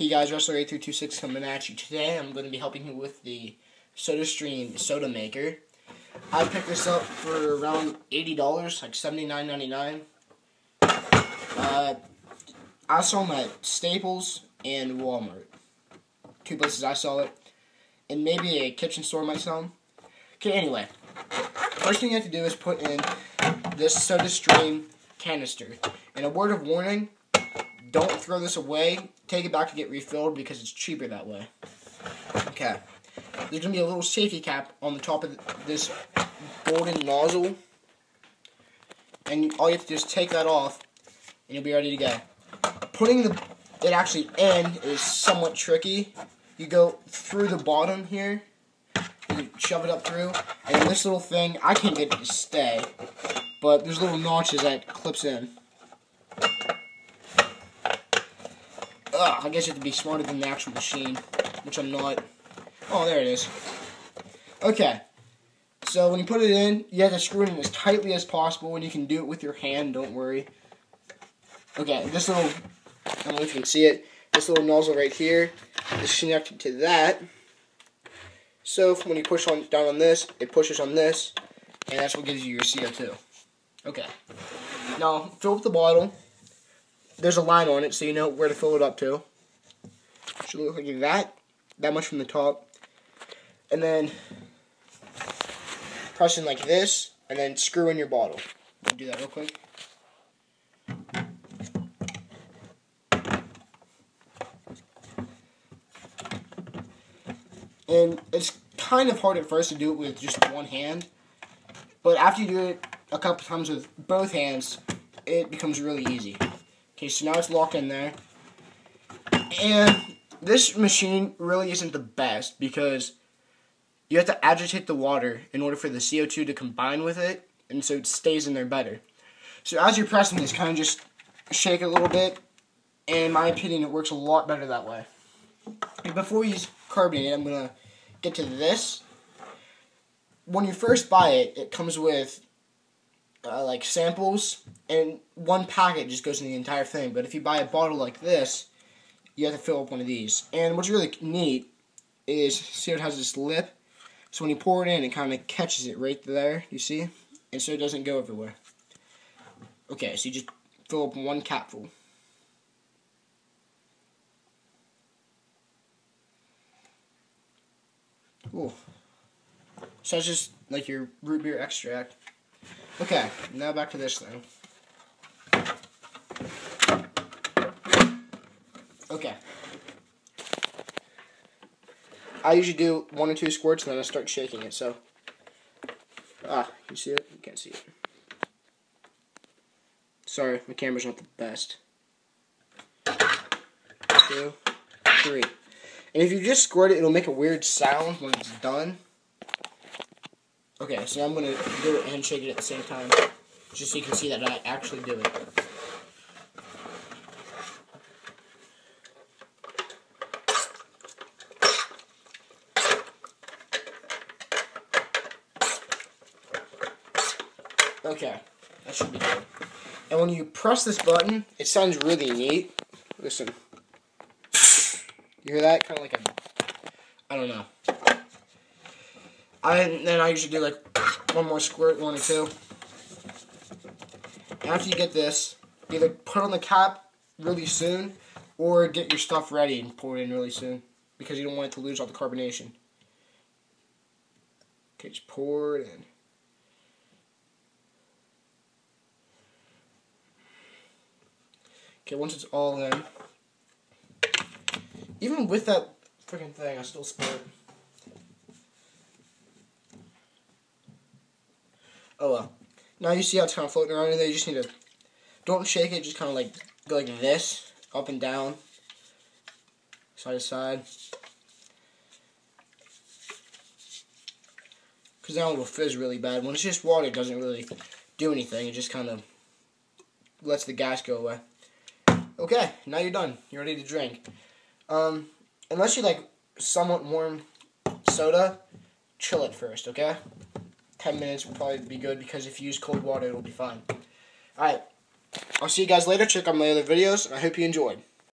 Hey guys, Wrestler8226 coming at you. Today I'm going to be helping you with the SodaStream soda maker. I picked this up for around $80, like $79.99. I saw them at Staples and Walmart. Two places I saw it. And maybe a kitchen store might sell them. Okay, anyway. First thing you have to do is put in this SodaStream canister. And a word of warning, don't throw this away. Take it back to get refilled because it's cheaper that way. Okay. There's going to be a little safety cap on the top of this golden nozzle. And all you have to do is take that off and you'll be ready to go. Putting it actually in is somewhat tricky. You go through the bottom here. You shove it up through. And this little thing, I can't get it to stay. But there's little notches that clips in. I guess you have to be smarter than the actual machine, which I'm not. Oh, there it is. Okay. So when you put it in, you have to screw it in as tightly as possible, and you can do it with your hand, don't worry. Okay, this little, I don't know if you can see it, this little nozzle right here is connected to that. So when you push on down on this, it pushes on this, and that's what gives you your CO2. Okay. Now, fill up the bottle. There's a line on it, so you know where to fill it up to. Should look like that. That much from the top. And then press in like this, and then screw in your bottle. Do that real quick. And it's kind of hard at first to do it with just one hand. But after you do it a couple times with both hands, it becomes really easy. Okay, so now it's locked in there, and this machine really isn't the best because you have to agitate the water in order for the CO2 to combine with it, and so it stays in there better. So as you're pressing this, kind of just shake it a little bit, and in my opinion, it works a lot better that way. And before you carbonate it, I'm going to get to this. When you first buy it, it comes with like samples, and one packet just goes in the entire thing. But if you buy a bottle like this, you have to fill up one of these. And what's really neat is, see it has this lip, so when you pour it in, it kind of catches it right there, you see? And so it doesn't go everywhere. Okay, so you just fill up one capful. Ooh. So that's just like your root beer extract. Okay, now back to this thing. Okay. I usually do 1 or 2 squirts and then I start shaking it, so. You see it? You can't see it. Sorry, my camera's not the best. 2, 3. And if you just squirt it, it'll make a weird sound when it's done. Okay, so I'm going to do it and shake it at the same time, just so you can see that I actually do it. Okay, that should be good. And when you press this button, it sounds really neat. Listen. You hear that? Kind of like a, I don't know. And then I usually do like one more squirt, 1 or 2. And after you get this, either put on the cap really soon, or get your stuff ready and pour it in really soon, because you don't want it to lose all the carbonation. Okay, just pour it in. Okay, once it's all in, even with that freaking thing, I still spill it. Oh well. Now you see how it's kind of floating around in there. You just need to, don't shake it, just kind of like, go like this, up and down, side to side. Because now it will fizz really bad. When it's just water, it doesn't really do anything. It just kind of lets the gas go away. Okay, now you're done. You're ready to drink. Unless you like somewhat warm soda, chill it first, okay? 10 minutes will probably be good, because if you use cold water, it'll be fine. Alright, I'll see you guys later. Check out my other videos, and I hope you enjoyed.